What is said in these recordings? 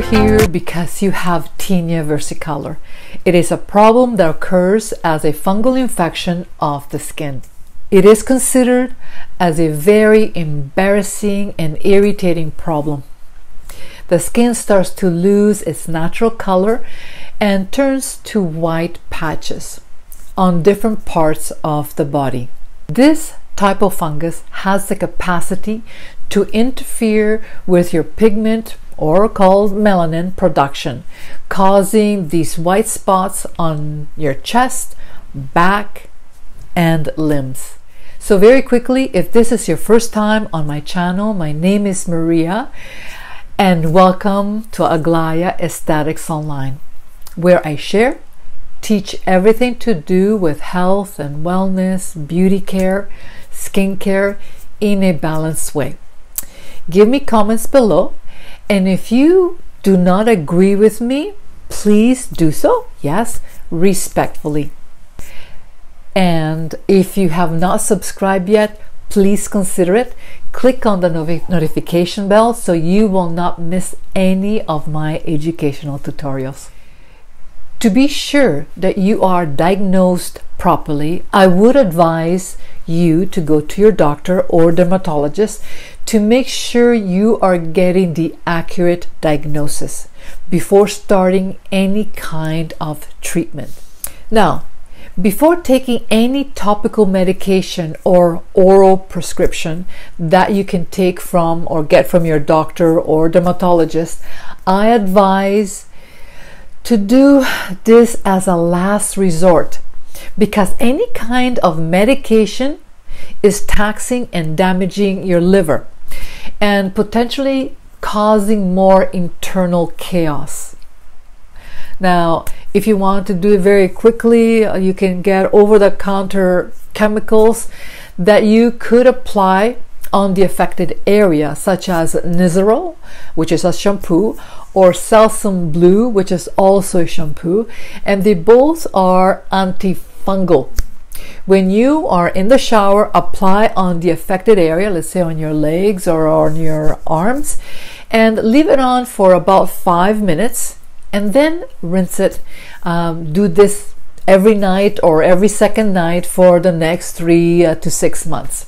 you're here because you have tinea versicolor. It is a problem that occurs as a fungal infection of the skin. It is considered as a very embarrassing and irritating problem. The skin starts to lose its natural color and turns to white patches on different parts of the body. This type of fungus has the capacity to interfere with your pigment, or called melanin, production, causing these white spots on your chest, back, and limbs. So very quickly, if this is your first time on my channel, my name is Maria, and welcome to Aglaia Esthetics Online, where I share, teach everything to do with health and wellness, beauty care, skincare in a balanced way. Give me comments below, and if you do not agree with me, please do so, yes, respectfully. And if you have not subscribed yet, please consider it. Click on the notification bell so you will not miss any of my educational tutorials. To be sure that you are diagnosed properly, I would advise you to go to your doctor or dermatologist to make sure you are getting the accurate diagnosis before starting any kind of treatment. Now, before taking any topical medication or oral prescription that you can take from or get from your doctor or dermatologist, I advise to do this as a last resort, because any kind of medication is taxing and damaging your liver and potentially causing more internal chaos. Now, if you want to do it very quickly, you can get over-the-counter chemicals that you could apply on the affected area, such as Nizoral, which is a shampoo, or Selsun Blue, which is also a shampoo, and they both are antifungal. When you are in the shower, apply on the affected area, let's say on your legs or on your arms, and leave it on for about 5 minutes, and then rinse it. Do this every night or every second night for the next 3 to 6 months.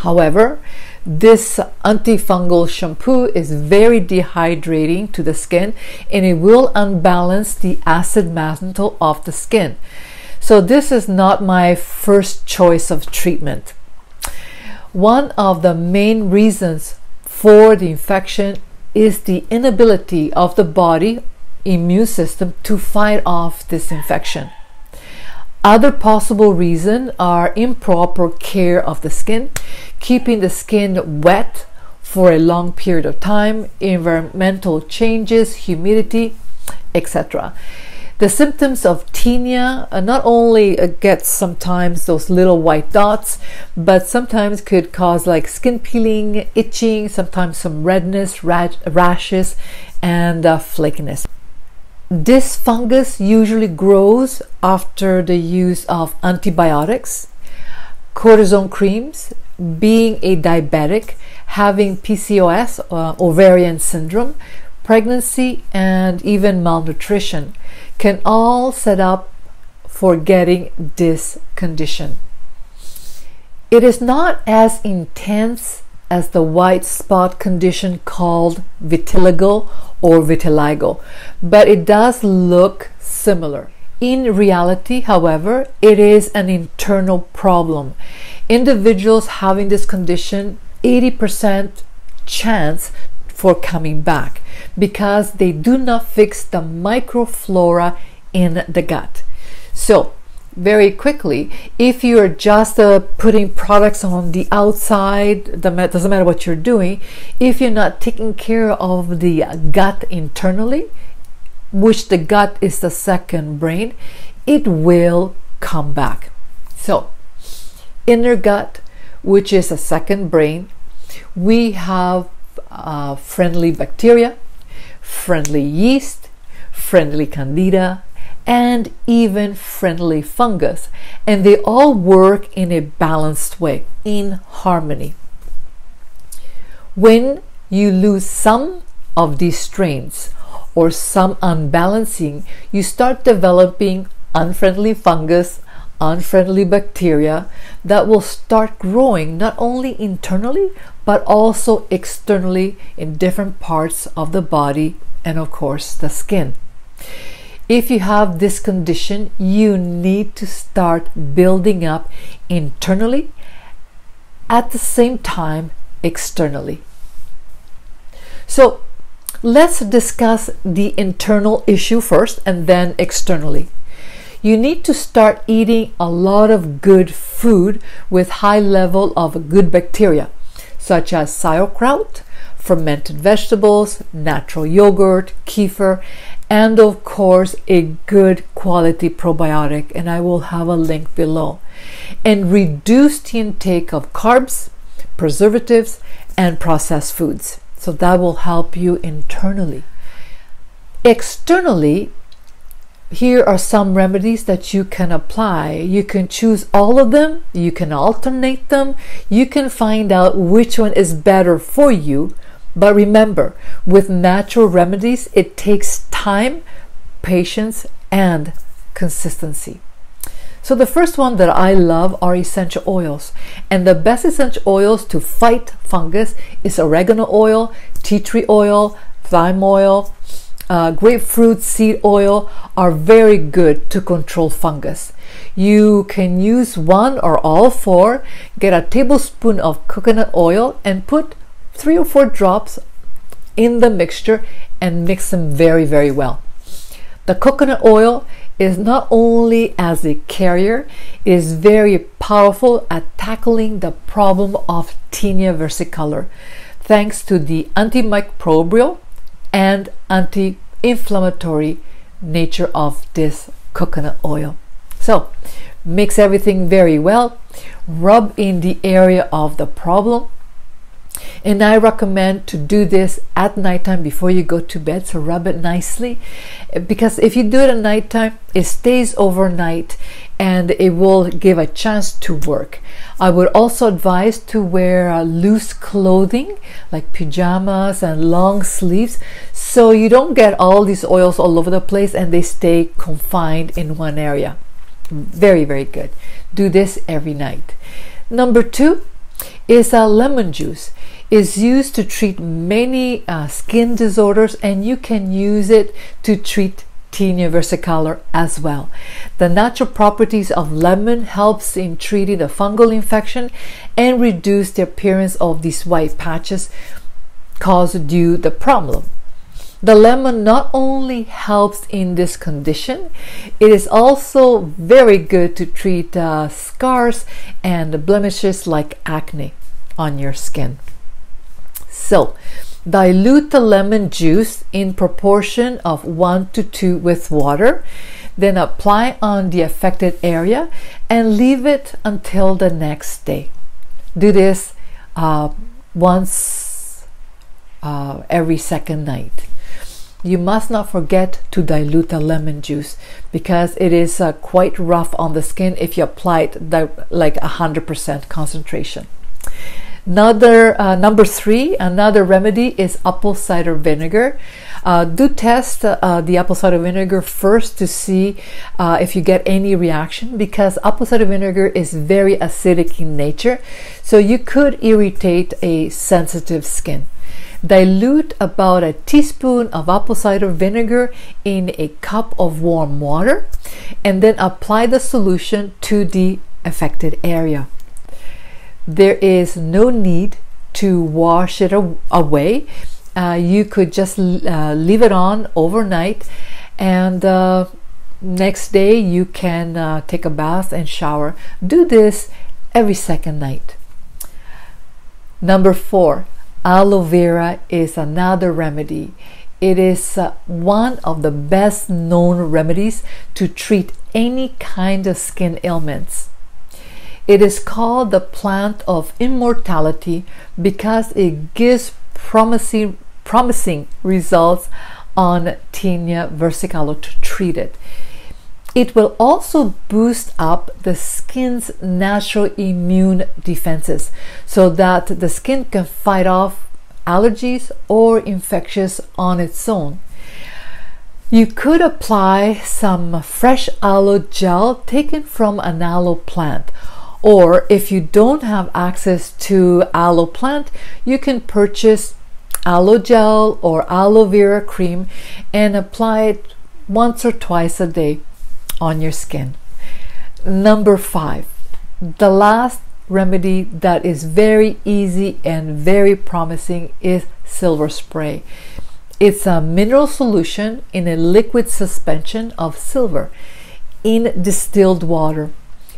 However, this antifungal shampoo is very dehydrating to the skin, and it will unbalance the acid mantle of the skin. So this is not my first choice of treatment. One of the main reasons for the infection is the inability of the body immune system to fight off this infection. Other possible reasons are improper care of the skin, keeping the skin wet for a long period of time, environmental changes, humidity, etc. The symptoms of tinea not only get sometimes those little white dots, but sometimes could cause like skin peeling, itching, sometimes some redness, rashes, and flakiness. This fungus usually grows after the use of antibiotics, cortisone creams, being a diabetic, having PCOS, ovarian syndrome, pregnancy, and even malnutrition can all set up for getting this condition. It is not as intense as the white spot condition called vitiligo or vitiligo, but it does look similar. In reality, however, it is an internal problem. Individuals having this condition, 80% chance for coming back because they do not fix the microflora in the gut. So very quickly, if you are just putting products on the outside, doesn't matter what you're doing, if you're not taking care of the gut internally, which the gut is the second brain, it will come back. So inner gut, which is a second brain, we have friendly bacteria, friendly yeast, friendly candida, and even friendly fungus, and they all work in a balanced way, in harmony. When you lose some of these strains or some unbalancing, you start developing unfriendly fungus, unfriendly bacteria that will start growing not only internally but also externally in different parts of the body and of course the skin. If you have this condition, you need to start building up internally at the same time externally. So let's discuss the internal issue first and then externally. You need to start eating a lot of good food with high level of good bacteria, such as sauerkraut, fermented vegetables, natural yogurt, kefir, and of course a good quality probiotic, and I will have a link below. And reduce the intake of carbs, preservatives, and processed foods. So that will help you internally. Externally, here are some remedies that you can apply. You can choose all of them, you can alternate them, you can find out which one is better for you. But remember, with natural remedies, it takes time, patience, and consistency. So the first one that I love are essential oils, and the best essential oils to fight fungus is oregano oil, tea tree oil, thyme oil, grapefruit seed oil are very good to control fungus. You can use one or all four. Get a tablespoon of coconut oil and put 3 or 4 drops in the mixture and mix them very well. The coconut oil is not only as a carrier, it is very powerful at tackling the problem of Tinea Versicolor thanks to the antimicrobial and anti-inflammatory nature of this coconut oil. So mix everything very well, rub in the area of the problem, and I recommend to do this at nighttime before you go to bed. So rub it nicely, because if you do it at nighttime, it stays overnight and it will give a chance to work. I would also advise to wear loose clothing like pajamas and long sleeves, so you don't get all these oils all over the place and they stay confined in one area. Very good. Do this every night. Number two is lemon juice. Is used to treat many skin disorders, and you can use it to treat Tinea Versicolor as well. The natural properties of lemon helps in treating the fungal infection and reduce the appearance of these white patches caused due to the problem. The lemon not only helps in this condition, it is also very good to treat scars and blemishes like acne on your skin. So dilute the lemon juice in proportion of 1 to 2 with water, then apply on the affected area and leave it until the next day. Do this once every second night. You must not forget to dilute the lemon juice because it is quite rough on the skin if you apply it like 100% concentration. Number three, another remedy is apple cider vinegar. Do test the apple cider vinegar first to see if you get any reaction, because apple cider vinegar is very acidic in nature, so you could irritate a sensitive skin. Dilute about a teaspoon of apple cider vinegar in a cup of warm water and then apply the solution to the affected area. There is no need to wash it away. You could just leave it on overnight, and next day you can take a bath and shower. Do this every second night. Number four, aloe vera is another remedy. It is one of the best known remedies to treat any kind of skin ailments. It is called the plant of immortality because it gives promising results on Tinea Versicolor to treat it. It will also boost up the skin's natural immune defenses so that the skin can fight off allergies or infections on its own. You could apply some fresh aloe gel taken from an aloe plant, or if you don't have access to aloe plant, you can purchase aloe gel or aloe vera cream and apply it once or twice a day on your skin. Number 5, the last remedy that is very easy and very promising is silver spray. It's a mineral solution in a liquid suspension of silver in distilled water.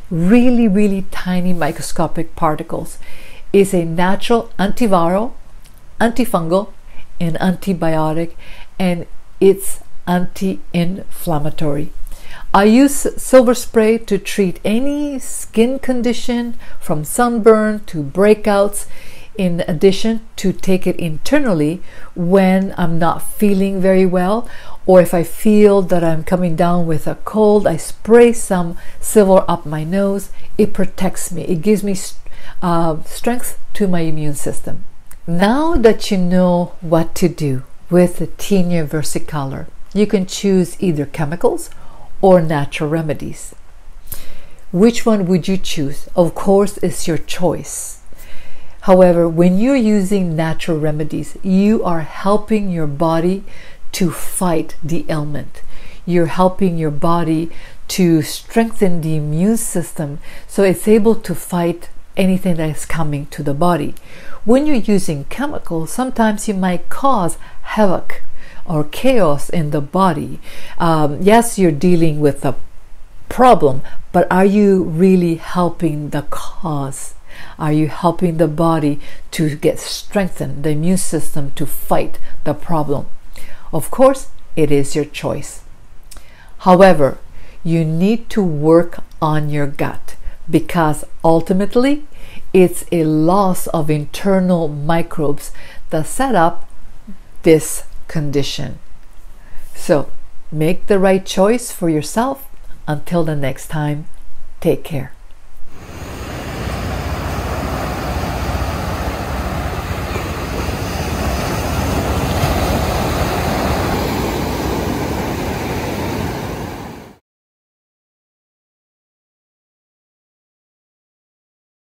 Really, really tiny microscopic particles. It's a natural antiviral, antifungal, and antibiotic, and it's anti-inflammatory. I use silver spray to treat any skin condition, from sunburn to breakouts, in addition to take it internally when I'm not feeling very well, or if I feel that I'm coming down with a cold, I spray some silver up my nose. It protects me, it gives me strength to my immune system. Now that you know what to do with the Tinea Versicolor, you can choose either chemicals or natural remedies. Which one would you choose? Of course, it's your choice. However, when you're using natural remedies, you are helping your body to fight the ailment. You're helping your body to strengthen the immune system so it's able to fight anything that is coming to the body. When you're using chemicals, sometimes you might cause havoc or chaos in the body. Yes, you're dealing with a problem, but are you really helping the cause? Are you helping the body to get strengthened, the immune system to fight the problem? Of course, it is your choice. However, you need to work on your gut, because ultimately it's a loss of internal microbes that set up this condition. So make the right choice for yourself. Until the next time, take care.